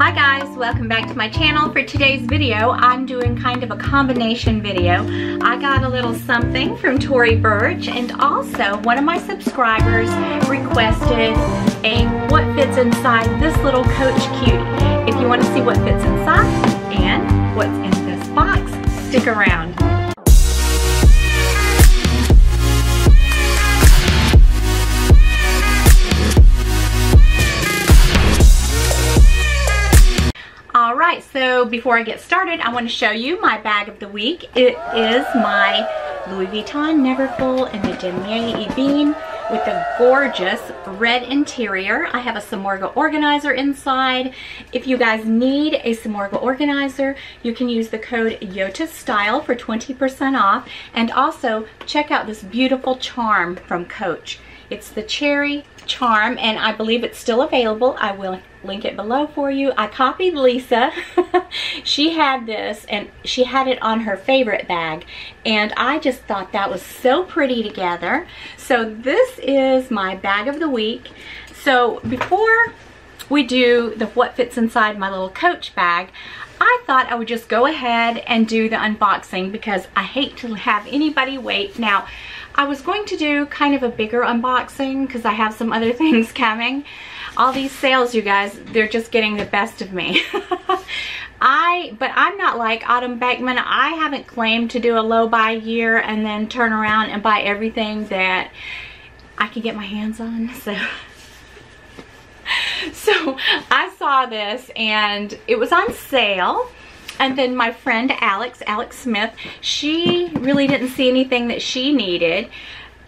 Hi guys, welcome back to my channel. For today's video, I'm doing kind of a combination video. I got a little something from Tory Burch, and also one of my subscribers requested a what fits inside this little Coach Cutie. If you want to see what fits inside and what's in this box, stick around. So before I get started, I want to show you my bag of the week. It is my Louis Vuitton Neverfull in the Damier Ebene with a gorgeous red interior. I have a Samorga organizer inside. If you guys need a Samorga organizer, you can use the code YOTASTYLE for 20% off. And also check out this beautiful charm from Coach. It's the cherry charm, and I believe it's still available. I will link it below for you. I copied Lisa. She had this, and she had it on her favorite bag, and I just thought that was so pretty together. So this is my bag of the week. So before we do the what fits inside my little Coach bag, I thought I would just go ahead and do the unboxing because I hate to have anybody wait. Now, I was going to do kind of a bigger unboxing because I have some other things coming. All these sales, you guys, they're just getting the best of me. But I'm not like Autumn Beckman. I haven't claimed to do a low buy year and then turn around and buy everything that I can get my hands on. So I saw this and it was on sale, and then my friend Alex Smith, she really didn't see anything that she needed,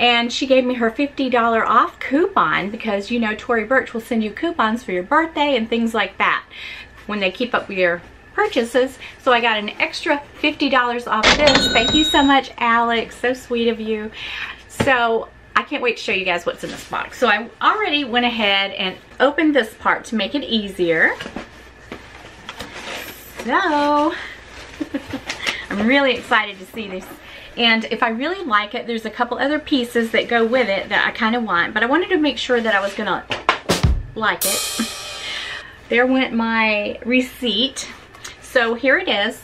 and she gave me her $50 off coupon because, you know, Tory Burch will send you coupons for your birthday and things like that when they keep up with your purchases. So I got an extra $50 off this. Thank you so much, Alex, so sweet of you. So I can't wait to show you guys what's in this box. So I already went ahead and opened this part to make it easier. So I'm really excited to see this. And if I really like it, there's a couple other pieces that go with it that I kind of want, but I wanted to make sure that I was gonna like it. There went my receipt. So here it is.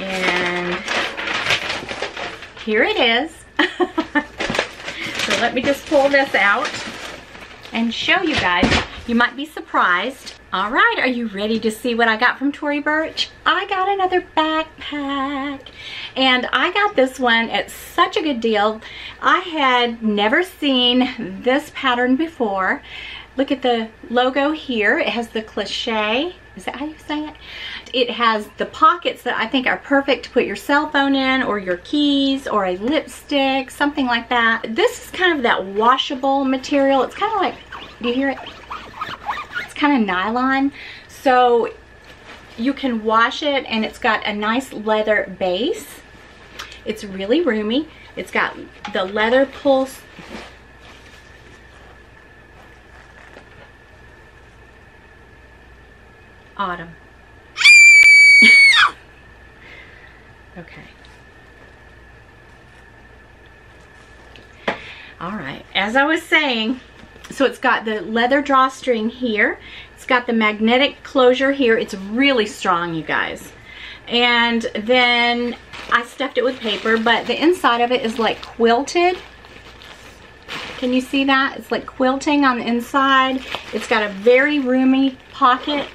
And here it is. So let me just pull this out and show you guys. You might be surprised. All right, are you ready to see what I got from Tory Burch? I got another backpack, and I got this one at such a good deal. I had never seen this pattern before. Look at the logo here. It has the cliche. Is that how you say it? It has the pockets that I think are perfect to put your cell phone in, or your keys, or a lipstick, something like that. This is kind of that washable material. It's kind of like, do you hear it? It's kind of nylon. So you can wash it, and it's got a nice leather base. It's really roomy. It's got the leather pulse. Autumn. Okay. All right. As I was saying, so it's got the leather drawstring here. It's got the magnetic closure here. It's really strong, you guys. And then I stuffed it with paper, but the inside of it is like quilted. Can you see that? It's like quilting on the inside. It's got a very roomy pocket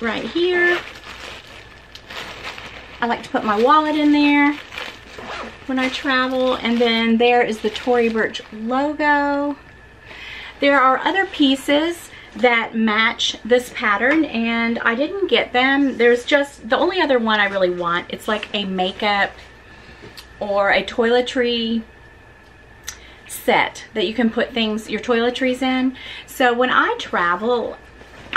right here. I like to put my wallet in there when I travel. And then there is the Tory Burch logo. There are other pieces that match this pattern, and I didn't get them. There's just the only other one I really want. It's like a makeup or a toiletry set that you can put things, your toiletries in. So when I travel,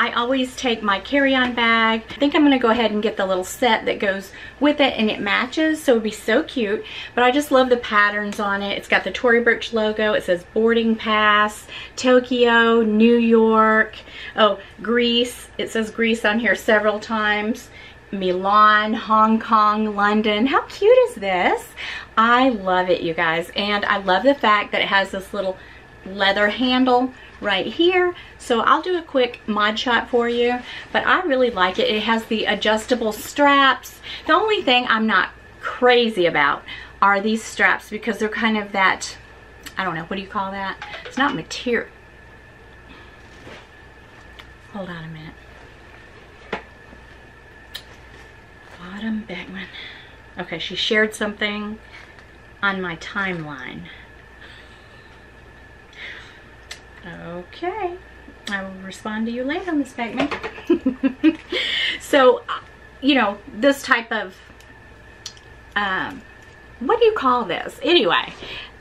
I always take my carry-on bag. I think I'm gonna go ahead and get the little set that goes with it, and it matches, so it'd be so cute. But I just love the patterns on it. It's got the Tory Burch logo. It says boarding pass, Tokyo, New York, oh, Greece. It says Greece on here several times. Milan, Hong Kong, London. How cute is this? I love it, you guys. And I love the fact that it has this little leather handle right here So I'll do a quick mod shot for you, but I really like it. It has the adjustable straps. The only thing I'm not crazy about are these straps because they're kind of that, I don't know, what do you call that? It's not material. Hold on a minute. Autumn Beckman. Okay, she shared something on my timeline. Okay, I will respond to you later, Miss Beckman. So, you know, this type of, what do you call this? Anyway,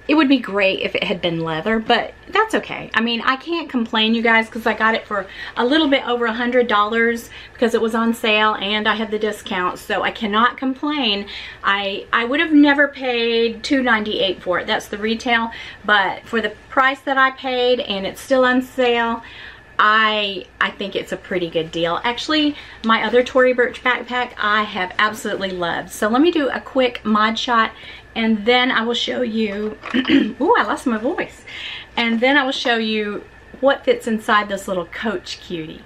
it would be great if it had been leather, but that's okay. I mean, I can't complain, you guys, because I got it for a little bit over $100 because it was on sale and I had the discount, so I cannot complain. I would have never paid $298 for it. That's the retail, but for the price that I paid and it's still on sale, I think it's a pretty good deal. Actually, my other Tory Burch backpack I have absolutely loved. So let me do a quick mod shot and then I will show you, ooh, I lost my voice. And then I will show you what fits inside this little Coach Cutie.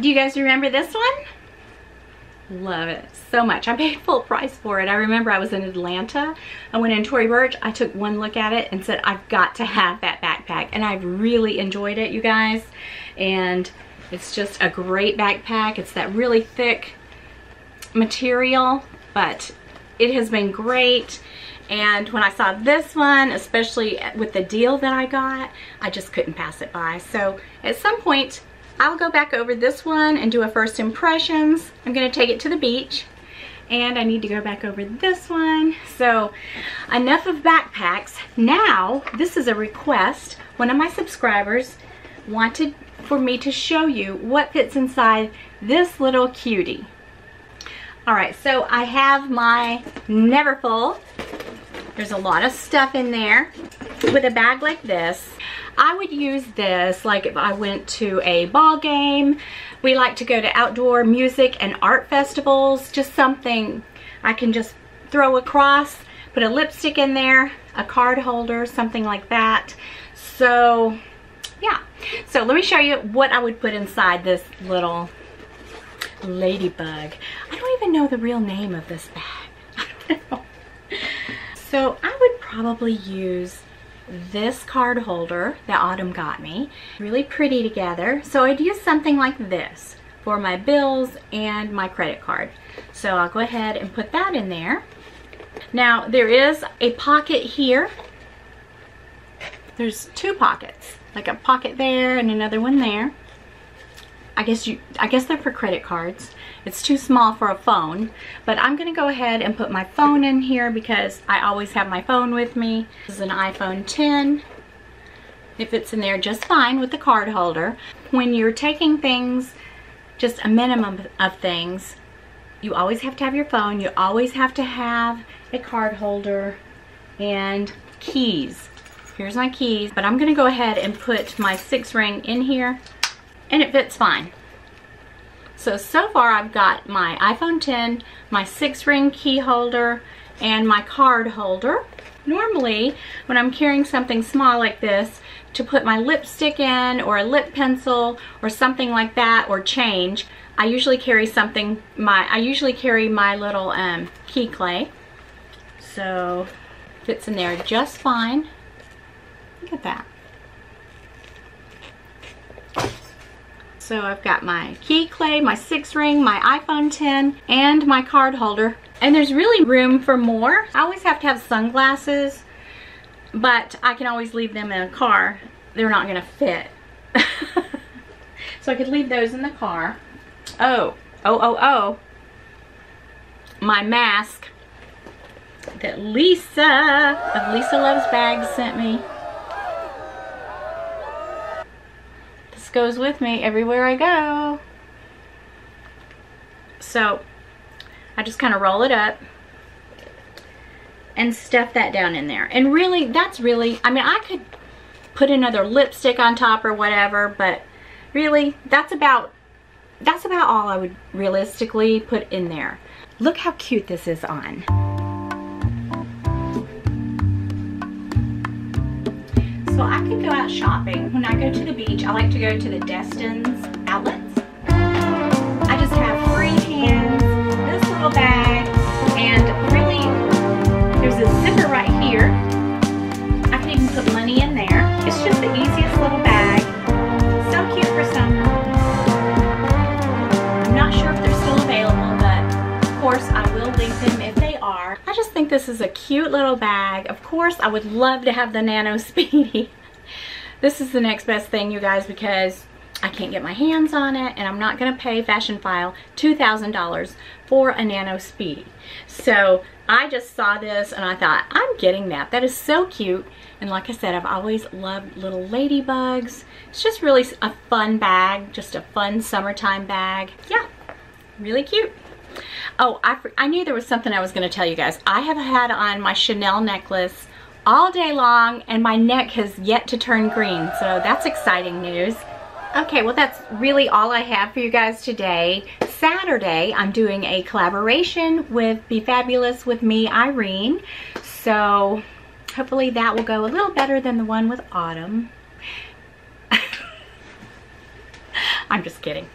Do you guys remember this one? Love it so much. I paid full price for it. I remember I was in Atlanta. I went in Tory Burch. I took one look at it and said, I've got to have that backpack. And I really enjoyed it, you guys. And it's just a great backpack. It's that really thick material, but it has been great. And when I saw this one, especially with the deal that I got, I just couldn't pass it by. So at some point, I'll go back over this one and do a first impressions. I'm going to take it to the beach and I need to go back over this one. So enough of backpacks. Now this is a request. One of my subscribers wanted for me to show you what fits inside this little cutie. All right, so I have my Neverfull. There's a lot of stuff in there. With a bag like this, I would use this like if I went to a ball game. We like to go to outdoor music and art festivals, just something I can just throw across, put a lipstick in there, a card holder, something like that. So yeah, so let me show you what I would put inside this little ladybug. I don't even know the real name of this bag. I don't know. So I would probably use this card holder that Autumn got me, really pretty together. So I'd use something like this for my bills and my credit card. So I'll go ahead and put that in there. Now there is a pocket here. There's two pockets, like a pocket there and another one there. I guess they're for credit cards. It's too small for a phone, but I'm gonna go ahead and put my phone in here because I always have my phone with me. This is an iPhone 10. It fits in there just fine with the card holder. When you're taking things, just a minimum of things, you always have to have your phone, you always have to have a card holder and keys. Here's my keys, but I'm gonna go ahead and put my 6 ring in here. And it fits fine. So far I've got my iPhone 10, my 6 ring key holder, and my card holder. Normally, when I'm carrying something small like this, to put my lipstick in, or a lip pencil, or something like that, or change, I usually carry something. I usually carry my little key clay. So it fits in there just fine. Look at that. So I've got my key clay, my 6 ring, my iPhone 10, and my card holder. And there's really room for more. I always have to have sunglasses, but I can always leave them in a car. They're not gonna fit. So I could leave those in the car. Oh. My mask that Lisa of Lisa Loves Bags sent me. Goes with me everywhere I go. So I just kind of roll it up and stuff that down in there. And really, that's really, I mean, I could put another lipstick on top or whatever, but really, that's about all I would realistically put in there. Look how cute this is on. So I could go out shopping. When I go to the beach, I like to go to the Destin's outlets. I just have free hands, this little bag, and really, there's a zipper right here. I can even put money in there. It's just the easiest little bag. So cute for summer. I'm not sure if they're still available, but of course I will link them if they are. I just think this is a cute little bag. Of course, I would love to have the Nano Speedy. This is the next best thing, you guys, because I can't get my hands on it, and I'm not going to pay Fashionphile $2,000 for a Nano Speedy. So I just saw this and I thought, I'm getting that. That is so cute. And like I said, I've always loved little ladybugs. It's just really a fun bag, just a fun summertime bag. Yeah, really cute. Oh, I knew there was something I was going to tell you guys. I have had on my Chanel necklace all day long, and my neck has yet to turn green. So that's exciting news. Okay, well, that's really all I have for you guys today. Saturday, I'm doing a collaboration with Be Fabulous with me, Irene. So hopefully that will go a little better than the one with Autumn. I'm just kidding.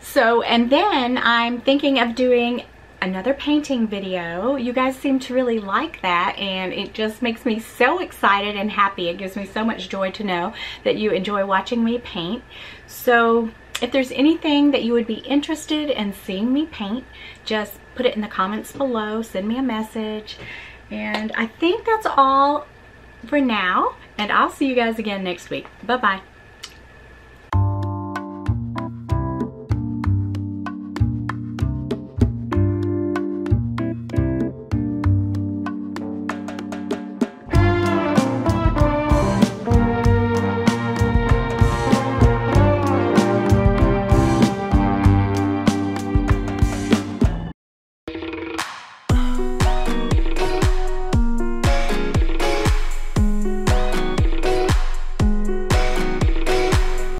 So, and then I'm thinking of doing another painting video. You guys seem to really like that, and it just makes me so excited and happy. It gives me so much joy to know that you enjoy watching me paint. So if there's anything that you would be interested in seeing me paint, just put it in the comments below, send me a message. And I think that's all for now, and I'll see you guys again next week. Bye-bye.